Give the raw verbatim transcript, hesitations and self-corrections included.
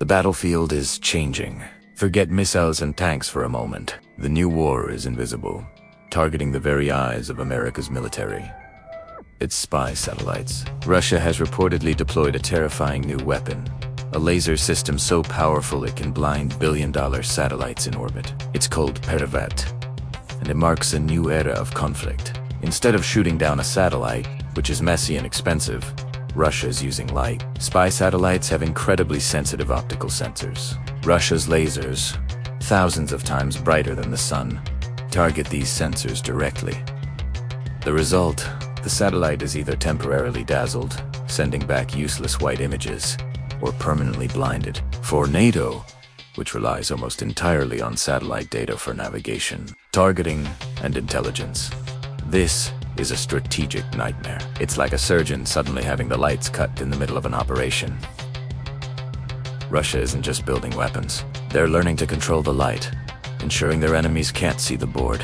The battlefield is changing. Forget missiles and tanks for a moment. The new war is invisible, targeting the very eyes of America's military. Its spy satellites. Russia has reportedly deployed a terrifying new weapon, a laser system so powerful it can blind billion-dollar satellites in orbit. It's called Peresvet, and it marks a new era of conflict. Instead of shooting down a satellite, which is messy and expensive, Russia is using light. Spy satellites have incredibly sensitive optical sensors. Russia's lasers, thousands of times brighter than the sun, target these sensors directly. The result? The satellite is either temporarily dazzled, sending back useless white images, or permanently blinded. For NATO, which relies almost entirely on satellite data for navigation, targeting, and intelligence, this is a strategic nightmare. It's like a surgeon suddenly having the lights cut in the middle of an operation. Russia isn't just building weapons. They're learning to control the light, ensuring their enemies can't see the board.